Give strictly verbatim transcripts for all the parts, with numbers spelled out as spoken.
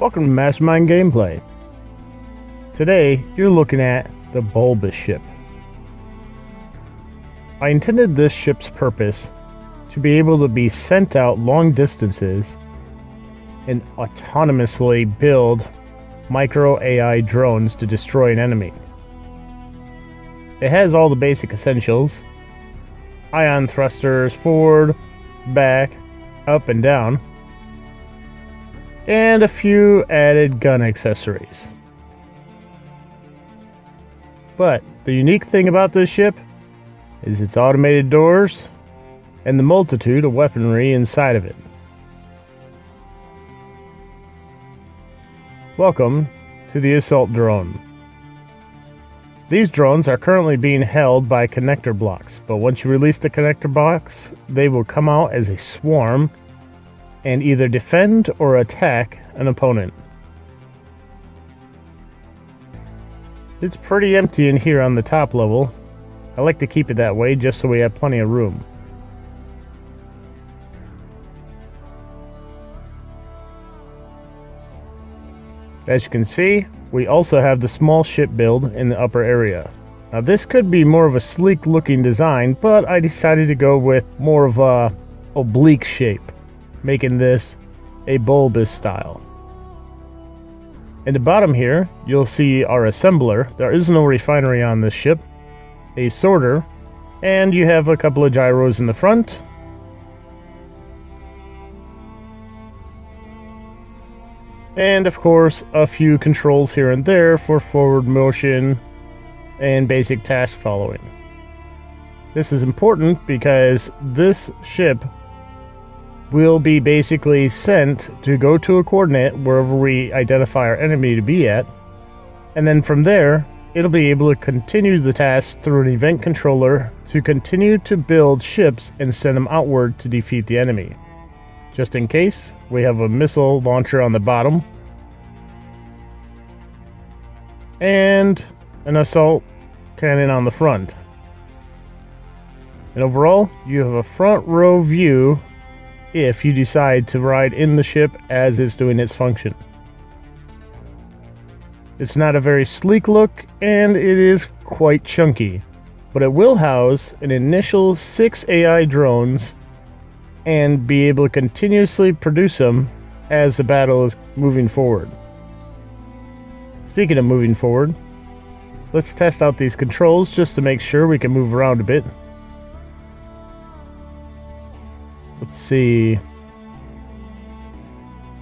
Welcome to Mastermind Gameplay. Today, you're looking at the Bulbous ship. I intended this ship's purpose to be able to be sent out long distances and autonomously build micro A I drones to destroy an enemy. It has all the basic essentials: ion thrusters forward, back, up and down, and a few added gun accessories. But the unique thing about this ship is its automated doors and the multitude of weaponry inside of it. Welcome to the assault drone. These drones are currently being held by connector blocks, but once you release the connector box, they will come out as a swarm and either defend or attack an opponent. It's pretty empty in here on the top level. I like to keep it that way just so we have plenty of room. As you can see, we also have the small ship build in the upper area. Now this could be more of a sleek looking design, but I decided to go with more of a oblique shape, making this a bulbous style. In the bottom here, you'll see our assembler. There is no refinery on this ship. A sorter, and you have a couple of gyros in the front. And of course, a few controls here and there for forward motion and basic task following. This is important because this ship will be basically sent to go to a coordinate wherever we identify our enemy to be at, and then from there it'll be able to continue the task through an event controller to continue to build ships and send them outward to defeat the enemy. Just in case, we have a missile launcher on the bottom and an assault cannon on the front, and overall you have a front row view if you decide to ride in the ship as it's doing its function. It's not a very sleek look and it is quite chunky, but it will house an initial six A I drones and be able to continuously produce them as the battle is moving forward. Speaking of moving forward, let's test out these controls just to make sure we can move around a bit. Let's see.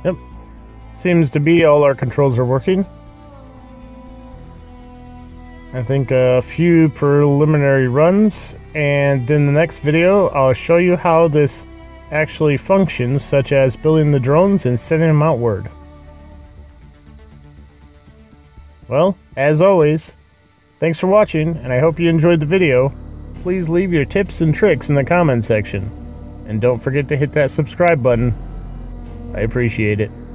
Yep. Seems to be all our controls are working. I think a few preliminary runs, and in the next video I'll show you how this actually functions, such as building the drones and sending them outward. Well, as always, thanks for watching, and I hope you enjoyed the video. Please leave your tips and tricks in the comment section. And don't forget to hit that subscribe button. I appreciate it.